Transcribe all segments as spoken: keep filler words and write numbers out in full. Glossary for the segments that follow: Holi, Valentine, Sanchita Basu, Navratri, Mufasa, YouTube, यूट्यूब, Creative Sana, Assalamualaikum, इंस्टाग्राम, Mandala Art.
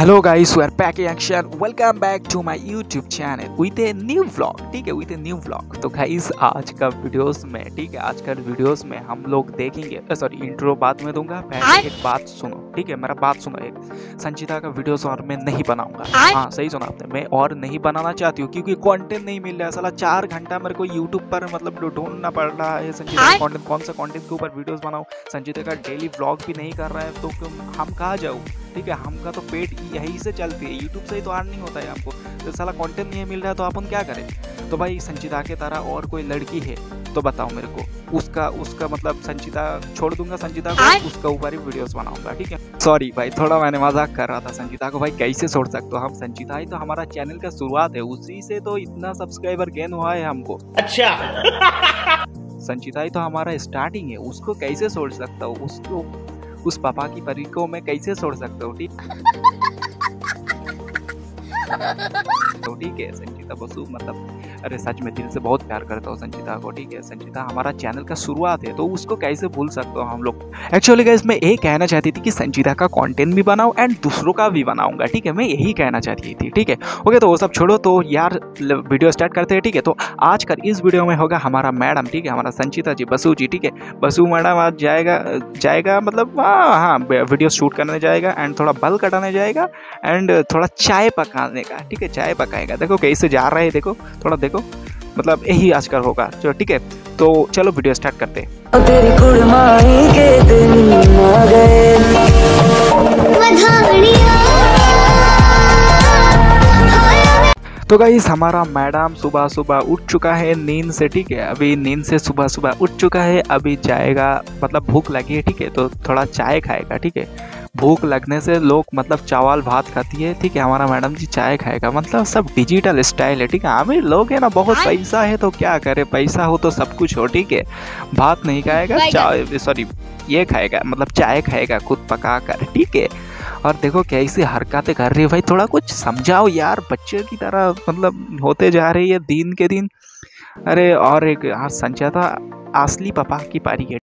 Hello guys, we are back in action. Welcome back to my यूट्यूब channel with a new vlog. ठीक है, with a new vlog. तो guys आज का videos में ठीक है आज का वीडियोस में हम लोग देखेंगे, सॉरी इंट्रो बाद में दूंगा, पहले एक बात सुनो। ठीक है, मेरा बात सुनो। एक संचिता का वीडियोस और मैं नहीं बनाऊंगा। हाँ सही सुना आपने, मैं और नहीं बनाना चाहती हूँ क्योंकि कॉन्टेंट नहीं मिल रहा है। साला चार घंटा मेरे को यूट्यूब पर मतलब ढूंढना पड़ रहा है संचिता का कॉन्टेंट, कौन सा कॉन्टेंट के ऊपर वीडियोज बनाऊँ। संचिता का डेली व्लॉग भी नहीं कर रहा है, तो हम कहाँ जाऊँ। ठीक है, हमका तो पेट यही से चलती है, यूट्यूब से ही तो अर्निंग होता है आपको। तो साला कंटेंट नहीं मिल रहा है तो अपन क्या करें। तो भाई संचिता के तरह और कोई लड़की है तो बताओ मेरे को, उसका उसका मतलब संचिता छोड़ दूंगा, संचिता को उसका ऊपर ही वीडियोस बनाऊंगा। ठीक है, सॉरी भाई थोड़ा मैंने मजाक कर रहा था। संचिता को भाई कैसे छोड़ सकते हो हम। संचिता ही तो हमारा चैनल का शुरुआत है, उसी से तो इतना सब्सक्राइबर गेन हुआ है हमको। अच्छा, संचिता ही तो हमारा स्टार्टिंग है, उसको कैसे छोड़ सकता हो। उसको उस पापा की परी को मैं कैसे छोड़ सकता हूँ। ठीक तो ठीक है, संचिता बसु मतलब अरे सच में दिल से बहुत प्यार करता हूँ संचिता को। ठीक है, संचिता हमारा चैनल का शुरुआत है तो उसको कैसे भूल सकते हो हम लोग। एक्चुअली गाइस मैं यही कहना चाहती थी कि संचिता का कंटेंट भी बनाओ एंड दूसरों का भी बनाऊंगा। ठीक है, मैं यही कहना चाहती थी। ठीक है ओके, तो वो सब छोड़ो, तो यार वीडियो स्टार्ट करते हैं। ठीक है, तो आज कर इस वीडियो में होगा हमारा मैडम। ठीक है, हमारा संचिता जी बसु जी। ठीक है, बसु मैडम आज जाएगा जाएगा मतलब हाँ हाँ वीडियो शूट करने जाएगा एंड थोड़ा बाल कटाने जाएगा एंड थोड़ा चाय पकाने। ठीक है, चाय पकाएगा। देखो कैसे जा रहा है, देखो थोड़ा देखो, मतलब यही आज कल होगा। चलो ठीक है, तो चलो वीडियो स्टार्ट करते हैं। तो गाइस हमारा मैडम सुबह सुबह उठ चुका है नींद से। ठीक है, अभी नींद से सुबह सुबह उठ चुका है, अभी जाएगा मतलब भूख लगी है। ठीक है, तो थोड़ा चाय खाएगा। ठीक है, भूख लगने से लोग मतलब चावल भात खाती है। ठीक है, हमारा मैडम जी चाय खाएगा, मतलब सब डिजिटल स्टाइल है। ठीक है, अमीर लोग है ना, बहुत पैसा है तो क्या करे, पैसा हो तो सब कुछ हो। ठीक है, भात नहीं खाएगा, चाय सॉरी ये खाएगा, मतलब चाय खाएगा खुद पका कर। ठीक है, और देखो कैसी हरकतें कर रही है भाई, थोड़ा कुछ समझाओ यार, बच्चे की तरह मतलब होते जा रही है दिन के दिन। अरे और एक हाँ, संचिता असली पापा की पारी है।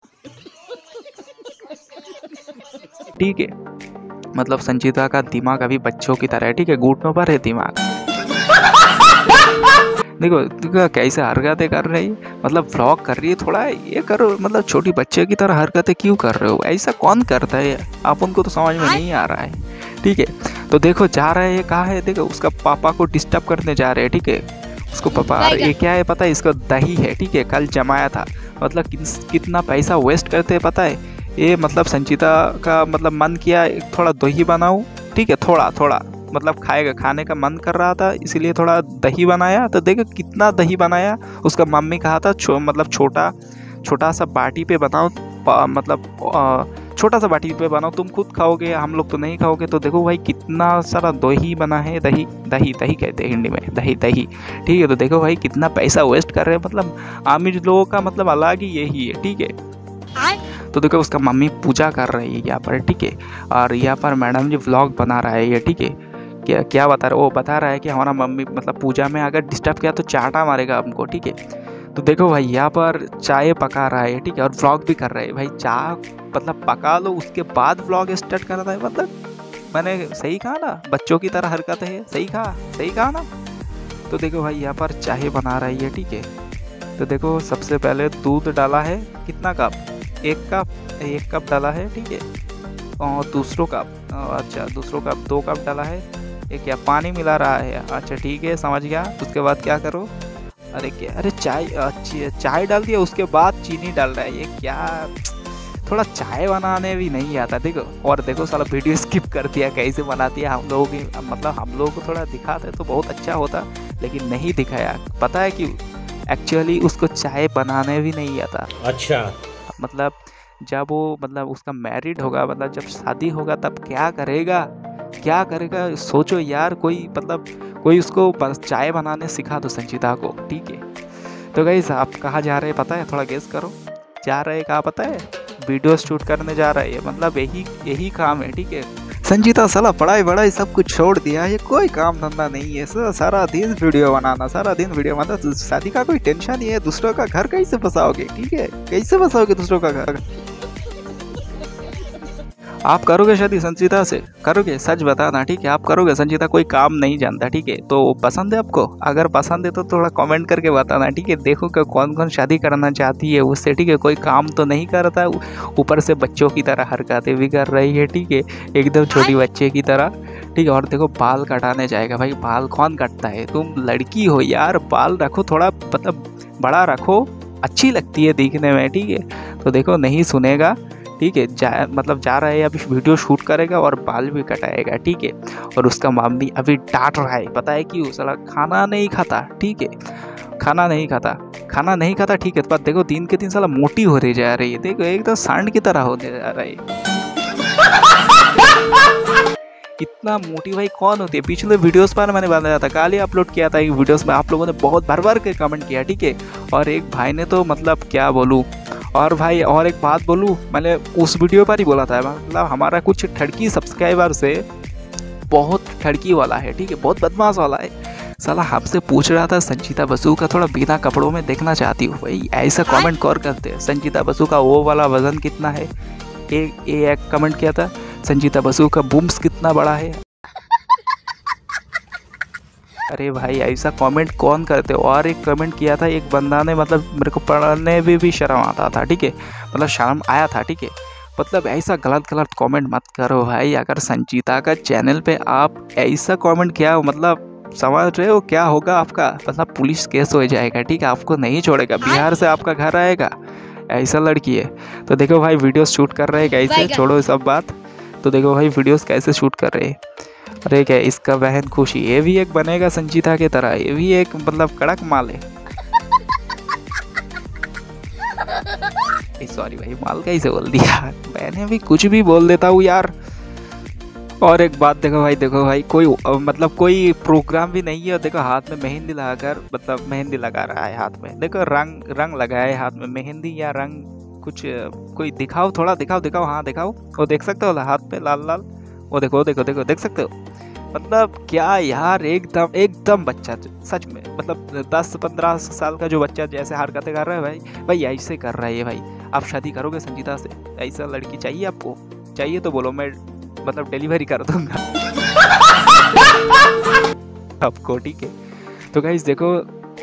ठीक है, मतलब संचिता का दिमाग अभी बच्चों की तरह है। ठीक है, घुटनों पर है दिमाग। देखो, देखो कैसे हरकतें कर रही है, मतलब व्लॉग कर रही है, थोड़ा ये करो, मतलब छोटी बच्चे की तरह हरकतें क्यों कर रहे हो। ऐसा कौन करता है, आप उनको तो समझ में नहीं आ रहा है। ठीक है, तो देखो जा रहा है, कहा है, देखो उसका पापा को डिस्टर्ब करने जा रहे हैं। ठीक है, उसको पापा ये क्या है पता है, इसका दही है। ठीक है, कल जमाया था, मतलब कितना पैसा वेस्ट करते है पता है ये। मतलब संचिता का मतलब मन किया थोड़ा दही बनाऊँ। ठीक है, थोड़ा थोड़ा मतलब खाएगा, खाने का मन कर रहा था इसीलिए थोड़ा दही बनाया। तो देखो कितना दही बनाया, उसका मम्मी कहा था छो, मतलब छोटा छोटा सा बाटी पे बनाओ, मतलब आ, छोटा सा बाटी पे बनाओ, तुम खुद खाओगे, हम लोग तो नहीं खाओगे। तो देखो भाई कितना सारा दही बना है, दही दही दही कहते हैं हिंदी में, दही दही। ठीक है, तो देखो भाई कितना पैसा वेस्ट कर रहे हैं, मतलब आमिर लोगों का मतलब अलग ही यही है। ठीक है, तो देखो उसका मम्मी पूजा कर रही है यहाँ पर। ठीक है, और यहाँ पर मैडम जी व्लॉग बना रहा है ये। ठीक है, क्या क्या बता रहा है, वो बता रहा है कि हमारा मम्मी मतलब पूजा में अगर डिस्टर्ब किया तो चाटा मारेगा हमको। ठीक है, तो देखो भाई यहाँ पर चाय पका रहा है। ठीक है, और व्लॉग भी कर रहा है भाई, चाय मतलब पका लो उसके बाद व्लॉग स्टार्ट करना है। मतलब मैंने सही कहा ना, बच्चों की तरह हरकत है, सही कहा सही कहा ना। तो देखो भाई यहाँ पर चाय बना रही है। ठीक है, तो देखो सबसे पहले दूध डाला है, कितना कप, एक कप एक कप डाला है। ठीक है, और दूसरों कप, अच्छा दूसरों कप दो कप डाला है। ये क्या पानी मिला रहा है, अच्छा ठीक है समझ गया। उसके बाद क्या करो, अरे क्या, अरे चाय अच्छी चाय डाल दिया, उसके बाद चीनी डाल रहा है। ये क्या, थोड़ा चाय बनाने भी नहीं आता। देखो और देखो साला वीडियो स्किप कर दिया, कैसे बनाती है। हम लोगों की मतलब हम लोगों को थोड़ा दिखाते तो बहुत अच्छा होता, लेकिन नहीं दिखाया। पता है कि एक्चुअली उसको चाय बनाने भी नहीं आता। अच्छा, मतलब जब वो मतलब उसका मैरिड होगा, मतलब जब शादी होगा तब क्या करेगा, क्या करेगा सोचो यार। कोई मतलब कोई उसको चाय बनाने सिखा दो संचिता को। ठीक है, तो गाइस आप कहाँ जा रहे हैं पता है, थोड़ा गेस करो। जा रहे हैं कहाँ पता है, वीडियो शूट करने जा रहा है, मतलब यही यही काम है। ठीक है, संचिता साला पढ़ाई वढ़ाई सब कुछ छोड़ दिया, ये कोई काम धंधा नहीं है, सारा दिन वीडियो बनाना, सारा दिन वीडियो बनाना। तो शादी का कोई टेंशन नहीं है, दूसरों का घर कैसे बसाओगे। ठीक है, कैसे बसाओगे दूसरों का घर। आप करोगे शादी संचिता से? करोगे? सच बताना, ठीक है, आप करोगे। संचिता कोई काम नहीं जानता, ठीक है। तो पसंद है आपको? अगर पसंद है तो थोड़ा कमेंट करके बताना, ठीक है। देखो कि कौन कौन शादी करना चाहती है उससे, ठीक है। कोई काम तो नहीं करता, ऊपर से बच्चों की तरह हरकतें भी कर रही है, ठीक है, एकदम छोटी बच्चे की तरह, ठीक है। और देखो बाल कटाने जाएगा। भाई बाल कौन कटता है? तुम लड़की हो यार, बाल रखो थोड़ा, मतलब बड़ा रखो, अच्छी लगती है दिखने में, ठीक है। तो देखो नहीं सुनेगा, ठीक है। जा मतलब जा रहा है अभी, वीडियो शूट करेगा और बाल भी कटाएगा, ठीक है। और उसका मामी अभी डांट रहा है, पता है कि वो साला खाना नहीं खाता, ठीक है, खाना नहीं खाता, खाना नहीं खाता, ठीक है। तो बात देखो दिन के दिन साला मोटी होती जा रही है, देखो एकदम सांड की तरह होते जा रही है। इतना मोटी भाई कौन होती है? पिछले वीडियोस पर मैंने बताया था, कल ही अपलोड किया था एक वीडियोस में, आप लोगों ने बहुत भर भर के कमेंट किया, ठीक है। और एक भाई ने तो मतलब क्या बोलूँ, और भाई और एक बात बोलूँ, मैंने उस वीडियो पर ही बोला था, मतलब हमारा कुछ ठड़की सब्सक्राइबर से बहुत ठड़की वाला है, ठीक है, बहुत बदमाश वाला है साला, आपसे पूछ रहा था संचिता बसु का थोड़ा बिना कपड़ों में देखना चाहती हूँ। भाई ऐसा कमेंट कौर करते हैं? संचिता बसु का वो वाला वजन कितना है, एक एक कमेंट किया था, संचिता बसु का बूम्स कितना बड़ा है। अरे भाई ऐसा कमेंट कौन करते हो? और एक कमेंट किया था एक बंदा ने, मतलब मेरे को पढ़ने भी भी शर्म आता था, ठीक है, मतलब शर्म आया था, ठीक है। मतलब ऐसा गलत गलत कमेंट मत करो भाई। अगर संचिता का चैनल पे आप ऐसा कमेंट किया, मतलब समझ रहे हो क्या होगा आपका, मतलब पुलिस केस हो जाएगा, ठीक है, आपको नहीं छोड़ेगा, बिहार से आपका घर आएगा, ऐसा लड़की है। तो देखो भाई वीडियोस शूट कर रहे हैं कैसे, छोड़ो सब बात। तो देखो भाई वीडियोस कैसे शूट कर रहे हैं। अरे क्या इसका बहन खुशी, ये भी एक बनेगा संचिता की तरह, ये भी एक मतलब कड़क माल है। सॉरी भाई माल कैसे बोल दिया, मैंने भी कुछ भी बोल देता हूँ यार। और एक बात देखो भाई, देखो भाई कोई मतलब कोई प्रोग्राम भी नहीं है, और देखो हाथ में मेहंदी लगाकर, मतलब मेहंदी लगा रहा है हाथ में, देखो रंग रंग लगाया है हाथ में, मेहंदी या रंग कुछ कोई दिखाओ, थोड़ा दिखाओ दिखाओ, हाँ दिखाओ, वो देख सकते हो हाथ पे लाल लाल, वो देखो देखो देखो देख सकते हो। मतलब क्या यार, एकदम एकदम बच्चा, सच में मतलब दस पंद्रह साल का जो बच्चा जैसे हरकतें कर रहा है भाई, भाई ऐसे कर रहा है भाई। आप शादी करोगे संचिता से? ऐसा लड़की चाहिए आपको? चाहिए तो बोलो, मैं मतलब डिलीवरी कर दूंगा आपको, ठीक है। तो गाइस देखो,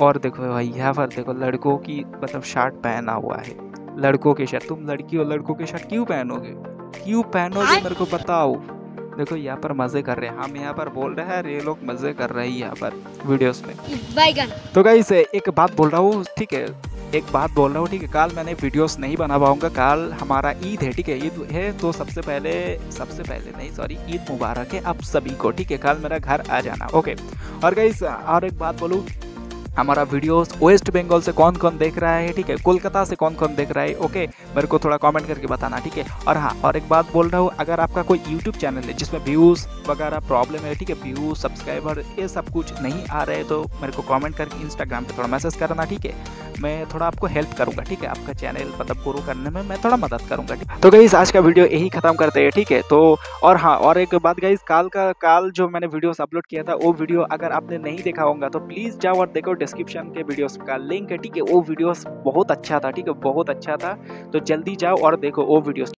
और देखो भाई यहाँ पर देखो लड़कों की मतलब शर्ट पहना हुआ है, लड़कों के शर्ट, तुम लड़की हो लड़कों के शर्ट क्यों पहनोगे, क्यों पहनोगे मेरे को बताओ। देखो यहाँ पर मजे कर रहे हैं हम, यहाँ पर बोल रहे हैं, ये लोग मजे कर रहे हैं यहाँ पर वीडियोस में। तो गाइस एक बात बोल रहा हूँ, ठीक है, एक बात बोल रहा हूँ, ठीक है, कल मैंने वीडियोस नहीं बना पाऊँगा, कल हमारा ईद है, ठीक है, ईद है। तो सबसे पहले सबसे पहले नहीं सॉरी ईद मुबारक है आप सभी को, ठीक है। कल मेरा घर आ जाना, ओके। और गाइस और एक बात बोलूँ, हमारा वीडियोस वेस्ट बंगाल से कौन कौन देख रहा है, ठीक है, कोलकाता से कौन कौन देख रहा है, ओके, मेरे को थोड़ा कमेंट करके बताना, ठीक है। और हाँ, और एक बात बोल रहा हूँ, अगर आपका कोई यूट्यूब चैनल है जिसमें व्यूज़ वगैरह प्रॉब्लम है, ठीक है, व्यूज़ सब्सक्राइबर ये सब कुछ नहीं आ रहे, तो मेरे को कॉमेंट करके इंस्टाग्राम पर थोड़ा मैसेज करना, ठीक है, मैं थोड़ा आपको हेल्प करूंगा, ठीक है, आपका चैनल मतलब ग्रो करने में मैं थोड़ा मदद करूंगा, ठीक है। तो गाइस आज का वीडियो यही खत्म करते हैं, ठीक है। तो और हाँ, और एक बात गाइस, काल का काल जो मैंने वीडियोस अपलोड किया था, वो वीडियो अगर आपने नहीं देखा होगा तो प्लीज़ जाओ और देखो, डिस्क्रिप्शन के वीडियोस का लिंक है, ठीक है। वो वीडियोस बहुत अच्छा था, ठीक है, बहुत अच्छा था, तो जल्दी जाओ और देखो वो वीडियोस।